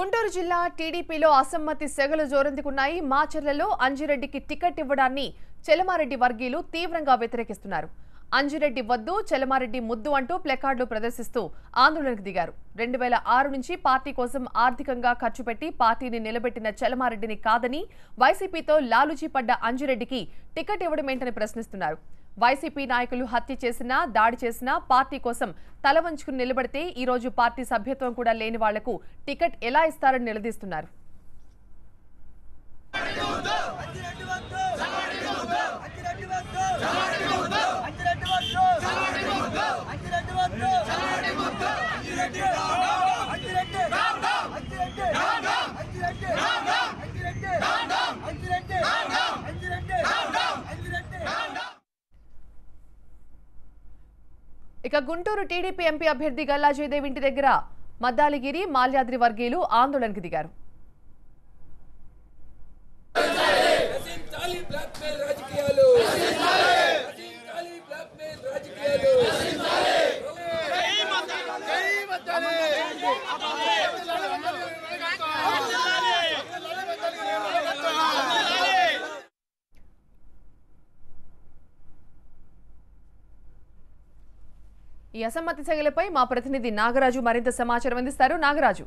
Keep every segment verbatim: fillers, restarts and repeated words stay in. గుంటూరు జిల్లా టీడీపీలో అసమ్మతి సెగలు జోరందుకున్నాయి. మాచర్లలో అంజిరెడ్డికి టికెట్ ఇవ్వడాన్ని చలమారెడ్డి వర్గీయులు తీవ్రంగా వ్యతిరేకిస్తున్నారు. అంజిరెడ్డి వద్దు, చలమారెడ్డి ముద్దు అంటూ ప్లెకార్డులు ప్రదర్శిస్తూ ఆందోళనకు దిగారు. రెండు వేల ఆరు నుంచి పార్టీ కోసం ఆర్థికంగా ఖర్చు పెట్టి పార్టీని నిలబెట్టిన చలమారెడ్డిని కాదని, వైసీపీతో లాలుచీ పడ్డ అంజిరెడ్డికి టికెట్ ఇవ్వడమేంటని ప్రశ్నిస్తున్నారు. వైసీపీ నాయకులు హత్య చేసినా, దాడి చేసినా పార్టీ కోసం తల వంచుకుని నిలబడితే ఈ రోజు పార్టీ సభ్యత్వం కూడా లేని వాళ్లకు టికెట్ ఎలా ఇస్తారని నిలదీస్తున్నారు. ఇక గుంటూరు టీడీపీ ఎంపీ అభ్యర్థి గల్లాజయ్ ఇంటి దగ్గర మద్దాలిగిరి, మాల్యాద్రి వర్గీయులు ఆందోళనకు దిగారు. ఈ అసమ్మతి సెగలపై మా ప్రతినిధి నాగరాజు మరింత సమాచారం అందిస్తారు. నాగరాజు,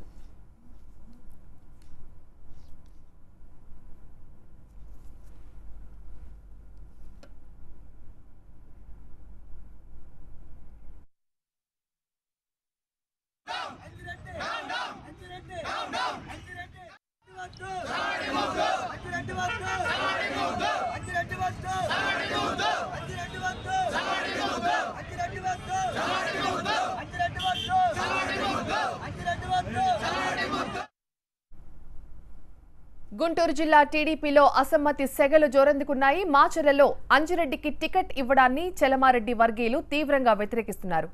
గుంటూరు జిల్లా టీడీపీలో అసమ్మతి సెగలు జోరందుకున్నాయి. మాచర్లలో అంజిరెడ్డికి టికెట్ ఇవ్వడాన్ని చలమారెడ్డి వర్గీయులు తీవ్రంగా వ్యతిరేకిస్తున్నారు.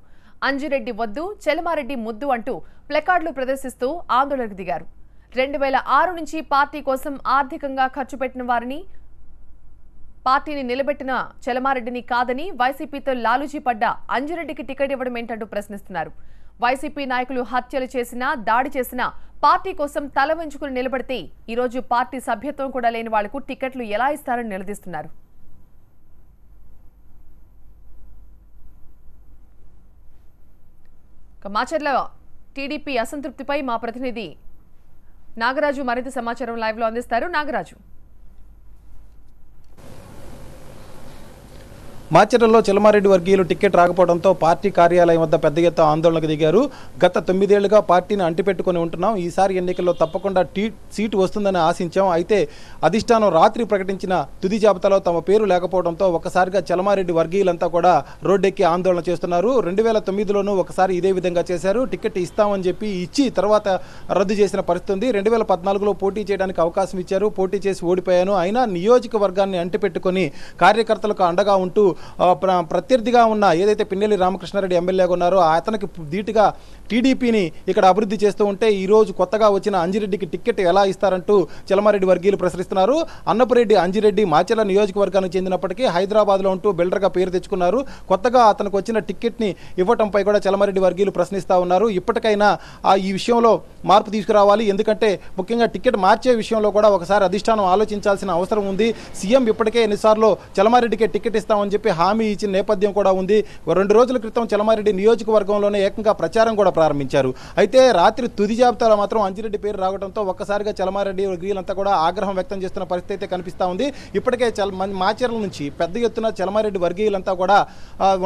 అంజిరెడ్డి వద్దు, చలమారెడ్డి ముద్దు అంటూ ప్లెకార్డులు ప్రదర్శిస్తూ ఆందోళనకు దిగారు. రెండు వేల ఆరు నుంచి పార్టీ కోసం ఆర్థికంగా ఖర్చు పెట్టిన వారిని పార్టీని నిలబెట్టిన చలమారెడ్డిని కాదని, వైసీపీతో లాలుచీ పడ్డ అంజిరెడ్డికి టికెట్ ఇవ్వడం ఏంటంటూ ప్రశ్నిస్తున్నారు. వైసీపీ నాయకులు హత్యలు చేసినా, దాడి చేసినా పార్టీ కోసం తల వంచుకుని నిలబడితే ఈరోజు పార్టీ సభ్యత్వం కూడా లేని వాళ్లకు టికెట్లు ఎలా ఇస్తారని నిలదీస్తున్నారు. మాచర్ల టీడీపీ అసంతృప్తిపై మా ప్రతినిధి నాగరాజు మరింత సమాచారం లైవ్ లో అందిస్తారు. నాగరాజు, మాచర్లలో చలమారెడ్డి వర్గీయులు టికెట్ రాకపోవడంతో పార్టీ కార్యాలయం వద్ద పెద్ద ఎత్తున ఆందోళనకు దిగారు. గత తొమ్మిదేళ్లుగా పార్టీని అంటిపెట్టుకుని ఉంటున్నాం, ఈసారి ఎన్నికల్లో తప్పకుండా టీ సీటు వస్తుందని ఆశించాం. అయితే అధిష్టానం రాత్రి ప్రకటించిన తుది జాబితాలో తమ పేరు లేకపోవడంతో ఒక్కసారిగా చలమారెడ్డి వర్గీయులంతా కూడా రోడ్డెక్కి ఆందోళన చేస్తున్నారు. రెండు వేల తొమ్మిదిలోనూ ఒకసారి ఇదే విధంగా చేశారు. టికెట్ ఇస్తామని చెప్పి ఇచ్చి తర్వాత రద్దు చేసిన పరిస్థితి ఉంది. రెండు వేల పద్నాలుగులో పోటీ చేయడానికి అవకాశం ఇచ్చారు, పోటీ చేసి ఓడిపోయాను. అయినా నియోజకవర్గాన్ని అంటిపెట్టుకుని కార్యకర్తలకు అండగా ఉంటూ ప్రత్యర్థిగా ఉన్న ఏదైతే పిన్నెల్లి రామకృష్ణారెడ్డి ఎమ్మెల్యేగా ఉన్నారో అతనికి ధీటుగా టీడీపీని ఇక్కడ అభివృద్ధి చేస్తూ ఉంటే ఈరోజు కొత్తగా వచ్చిన అంజిరెడ్డికి టికెట్ ఎలా ఇస్తారంటూ చలమారెడ్డి వర్గీయులు ప్రశ్నిస్తున్నారు. అన్నపురెడ్డి అంజిరెడ్డి మాచర్ల నియోజకవర్గానికి చెందినప్పటికీ హైదరాబాద్లో ఉంటూ బిల్డర్గా పేరు తెచ్చుకున్నారు. కొత్తగా అతనికి వచ్చిన టికెట్ని ఇవ్వటంపై కూడా చలమారెడ్డి వర్గీయులు ప్రశ్నిస్తూ ఉన్నారు. ఇప్పటికైనా ఈ విషయంలో మార్పు తీసుకురావాలి. ఎందుకంటే ముఖ్యంగా టికెట్ మార్చే విషయంలో కూడా ఒకసారి అధిష్టానం ఆలోచించాల్సిన అవసరం ఉంది. సీఎం ఇప్పటికే ఎన్నిసార్లు చలమారెడ్డికే టికెట్ ఇస్తామని చెప్పి హామీ ఇచ్చిన నేపథ్యం కూడా ఉంది. రెండు రోజుల క్రితం చలమారెడ్డి నియోజకవర్గంలోనే ఏకంగా ప్రచారం కూడా ప్రారంభించారు. అయితే రాత్రి తుది జాబితాలో మాత్రం అంజిరెడ్డి పేరు రావడంతో ఒక్కసారిగా చలమారెడ్డి వర్గీయులంతా కూడా ఆగ్రహం వ్యక్తం చేస్తున్న పరిస్థితి అయితే కనిపిస్తూ ఉంది. ఇప్పటికే మాచర్ల నుంచి పెద్ద ఎత్తున చలమారెడ్డి వర్గీయులంతా కూడా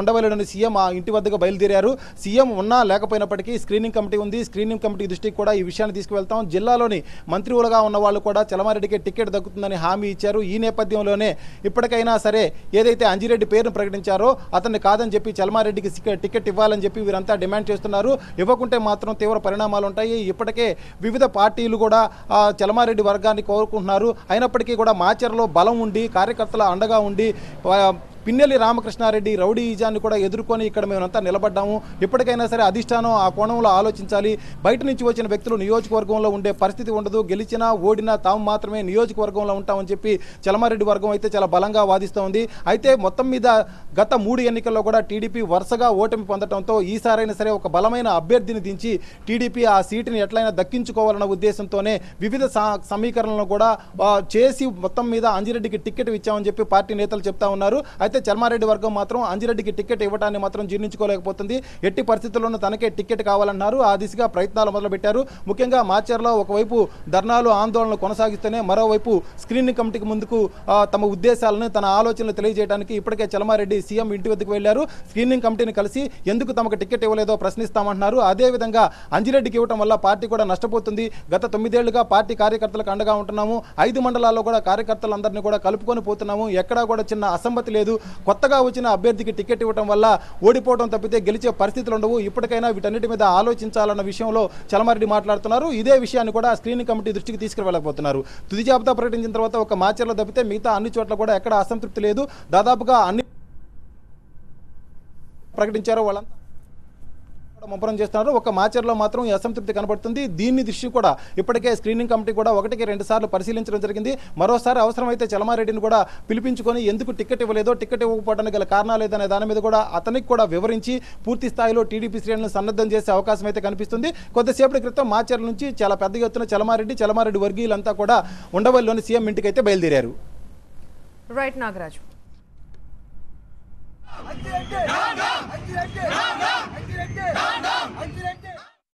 ఉండవల్లిలోని సీఎం ఆ ఇంటి వద్దకు బయలుదేరారు. సీఎం ఉన్నా లేకపోయినప్పటికీ స్క్రీనింగ్ కమిటీ ఉంది. స్క్రీనింగ్ కమిటీ దృష్టికి కూడా ఈ విషయాన్ని తీసుకువెళ్తాం. జిల్లాలోని మంత్రివులుగా ఉన్న వాళ్ళు కూడా చలమారెడ్డికి టికెట్ దక్కుతుందని హామీ ఇచ్చారు. ఈ నేపథ్యంలోనే ఇప్పటికైనా సరే ఏదైతే అంజిరెడ్డి పేరును ప్రకటించారో అతన్ని కాదని చెప్పి చలమారెడ్డికి టికెట్ ఇవ్వాలని చెప్పి వీరంతా డిమాండ్ చేస్తున్నారు. ఇవ్వకుంటే మాత్రం తీవ్ర పరిణామాలు ఉంటాయి. ఇప్పటికే వివిధ పార్టీలు కూడా చలమారెడ్డి వర్గాన్ని కోరుకుంటున్నారు. అయినప్పటికీ కూడా మాచర్లో బలం ఉండి, కార్యకర్తల అండగా ఉండి పిన్నెల్లి రామకృష్ణారెడ్డి రౌడీజాన్ని కూడా ఎదుర్కొని ఇక్కడ మేమంతా నిలబడ్డాము. ఇప్పటికైనా సరే అధిష్టానం ఆ కోణంలో ఆలోచించాలి. బయట నుంచి వచ్చిన వ్యక్తులు నియోజకవర్గంలో ఉండే పరిస్థితి ఉండదు. గెలిచినా ఓడినా తాము మాత్రమే నియోజకవర్గంలో ఉంటామని చెప్పి చలమారెడ్డి వర్గం అయితే చాలా బలంగా వాదిస్తూ ఉంది. అయితే మొత్తం మీద గత మూడు ఎన్నికల్లో కూడా టీడీపీ వరుసగా ఓటమి పొందడంతో ఈసారైనా సరే ఒక బలమైన అభ్యర్థిని దించి టీడీపీ ఆ సీటుని ఎట్లయినా దక్కించుకోవాలన్న ఉద్దేశంతోనే వివిధ సమీకరణలను కూడా చేసి మొత్తం మీద అంజిరెడ్డికి టికెట్ ఇచ్చామని చెప్పి పార్టీ నేతలు చెప్తా ఉన్నారు. అయితే చలమారెడ్డి వర్గం మాత్రం అంజిరెడ్డికి టికెట్ ఇవ్వడాన్ని మాత్రం జీర్ణించుకోలేకపోతుంది. ఎట్టి పరిస్థితుల్లోనూ తనకే టికెట్ కావాలన్నారు. ఆ దిశగా ప్రయత్నాలు మొదలుపెట్టారు. ముఖ్యంగా మాచర్లో ఒకవైపు ధర్నాలు ఆందోళనలు కొనసాగిస్తూనే మరోవైపు స్క్రీనింగ్ కమిటీకి ముందుకు తమ ఉద్దేశాలను తన ఆలోచనలు తెలియజేయడానికి ఇప్పటికే చలమారెడ్డి సీఎం ఇంటి వద్దకు వెళ్లారు. స్క్రీనింగ్ కమిటీని కలిసి ఎందుకు తమకు టికెట్ ఇవ్వలేదో ప్రశ్నిస్తామంటున్నారు. అదేవిధంగా అంజిరెడ్డికి ఇవ్వడం వల్ల పార్టీ కూడా నష్టపోతుంది. గత తొమ్మిదేళ్లుగా పార్టీ కార్యకర్తలకు అండగా ఉంటున్నాము. ఐదు మండలాల్లో కూడా కార్యకర్తలందరినీ కూడా కలుపుకొని పోతున్నాము. ఎక్కడా కూడా చిన్న అసమ్మతి లేదు. కొత్తగా వచ్చిన అభ్యర్థికి టికెట్ ఇవ్వడం వల్ల ఓడిపోవడం తప్పితే గెలిచే పరిస్థితులు ఉండవు. ఇప్పటికైనా వీటన్నిటి మీద ఆలోచించాలన్న విషయంలో చలమారెడ్డి మాట్లాడుతున్నారు. ఇదే విషయాన్ని కూడా స్క్రీనింగ్ కమిటీ దృష్టికి తీసుకువెళ్ళకపోతున్నారు. తుది జాబితా ప్రకటించిన తర్వాత ఒక మాచర్లో తప్పితే మిగతా అన్ని చోట్ల కూడా ఎక్కడ అసంతృప్తి లేదు. దాదాపుగా అన్ని ప్రకటించారు. వాళ్ళంతా ముమ్మరం చేస్తున్నారు. ఒక మాచర్లో మాత్రం ఈ అసంతృప్తి కనబడుతుంది. దీన్ని దృష్టి కూడా ఇప్పటికే స్క్రీనింగ్ కమిటీ కూడా ఒకటికి రెండు సార్లు పరిశీలించడం జరిగింది. మరోసారి అవసరమైతే చలమారెడ్డిని కూడా పిలిపించుకొని ఎందుకు టికెట్ ఇవ్వలేదో, టికెట్ ఇవ్వకపోవడానికి గల కారణాలు లేదనే దాని మీద కూడా అతనికి కూడా వివరించి పూర్తి స్థాయిలో టీడీపీ శ్రేణులను సన్నద్ధం చేసే అవకాశం అయితే కనిపిస్తుంది. కొద్దిసేపటి క్రితం మాచర్ల నుంచి చాలా పెద్ద ఎత్తున చలమారెడ్డి చలమారెడ్డి వర్గీయులంతా కూడా ఉండవల్లిలోని సీఎం ఇంటికి అయితే బయలుదేరారు. రైట్ నాగరాజు. అంజిరెడ్డి అంజిరెడ్డి అంజిరెడ్డి అంజిరెడ్డి